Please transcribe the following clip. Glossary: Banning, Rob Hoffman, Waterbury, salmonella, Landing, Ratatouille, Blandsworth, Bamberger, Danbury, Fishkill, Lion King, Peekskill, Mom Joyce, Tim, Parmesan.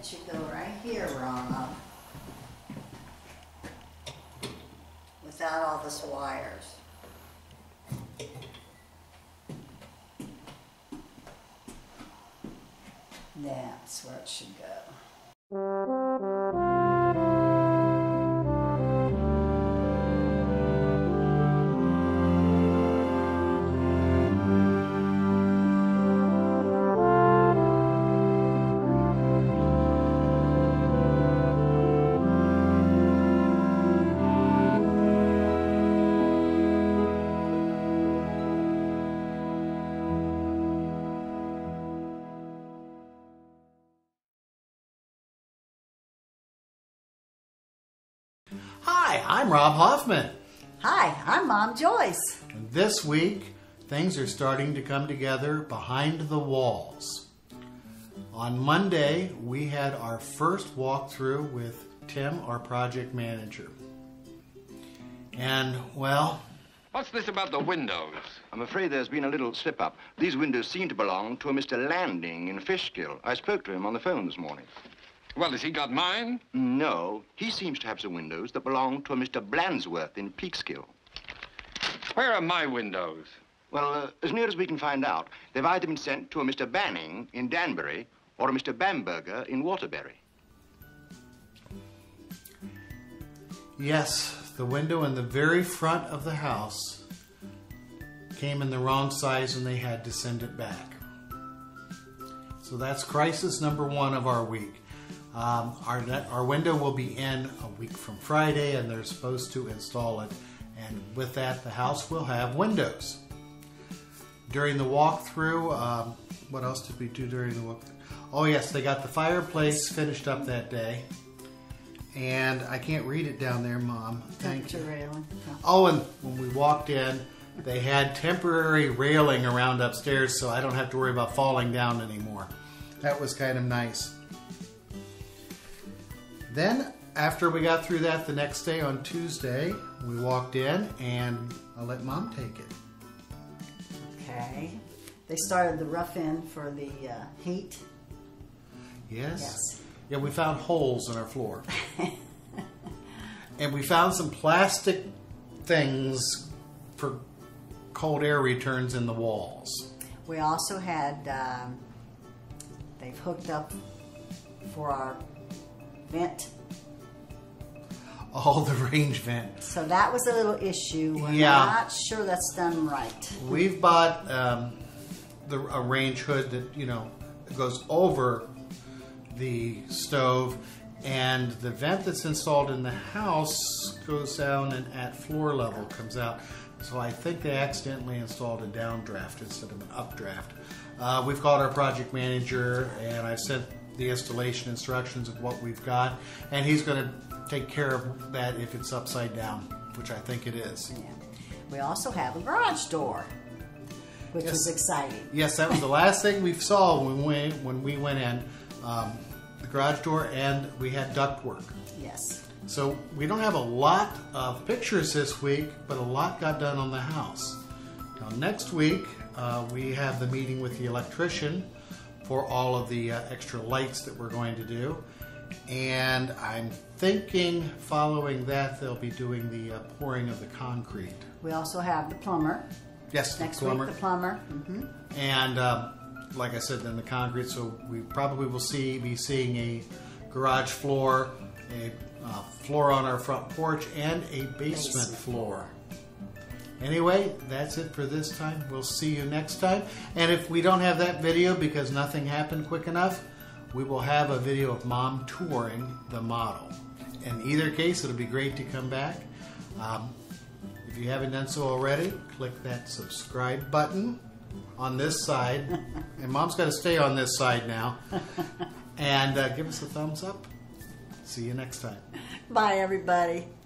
It should go right here wrong up. Without all this wires. That's where it should go. Hi, I'm Rob Hoffman. Hi, I'm Mom Joyce. And this week, things are starting to come together behind the walls. On Monday, we had our first walkthrough with Tim, our project manager. And, well... What's this about the windows? I'm afraid there's been a little slip-up. These windows seem to belong to a Mr. Landing in Fishkill. I spoke to him on the phone this morning. Well, has he got mine? No. He seems to have some windows that belong to a Mr. Blandsworth in Peekskill. Where are my windows? Well, as near as we can find out, they've either been sent to a Mr. Banning in Danbury or a Mr. Bamberger in Waterbury. Yes, the window in the very front of the house came in the wrong size and they had to send it back. So that's crisis number one of our week. Our window will be in a week from Friday, and they're supposed to install it. And with that, the house will have windows. During the walkthrough, what else did we do during the walkthrough? Oh yes, they got the fireplace finished up that day. And I can't read it down there, Mom. Thank you. Railing. Oh, and when we walked in, they had temporary railing around upstairs, so I don't have to worry about falling down anymore. That was kind of nice. Then, after we got through that the next day on Tuesday, we walked in and I let Mom take it. Okay. They started the rough end for the heat. Yes. Yes. Yeah, we found holes in our floor. And we found some plastic things for cold air returns in the walls. We also had, they've hooked up for our vent. All the range vent. So that was a little issue. We're not sure that's done right. We've bought a range hood that, you know, goes over the stove, and the vent that's installed in the house goes down and at floor level comes out. So I think they accidentally installed a downdraft instead of an updraft. We've called our project manager and I've sent the installation instructions of what we've got, and he's going to take care of that if it's upside down, which I think it is. Yeah. We also have a garage door, which is exciting. Yes, that was the last thing we saw when we went in, the garage door, and we had ductwork. Yes. So we don't have a lot of pictures this week, but a lot got done on the house. Now next week we have the meeting with the electrician for all of the extra lights that we're going to do. And I'm thinking following that they'll be doing the pouring of the concrete. We also have the plumber. Yes, next week the plumber. Mm-hmm. And like I said, then the concrete, so we probably will be seeing a garage floor, a floor on our front porch, and a basement floor. Anyway, that's it for this time. We'll see you next time. And if we don't have that video because nothing happened quick enough, we will have a video of Mom touring the model. In either case, it'll be great to come back. If you haven't done so already, click that subscribe button on this side. And Mom's got to stay on this side now. And give us a thumbs up. See you next time. Bye, everybody.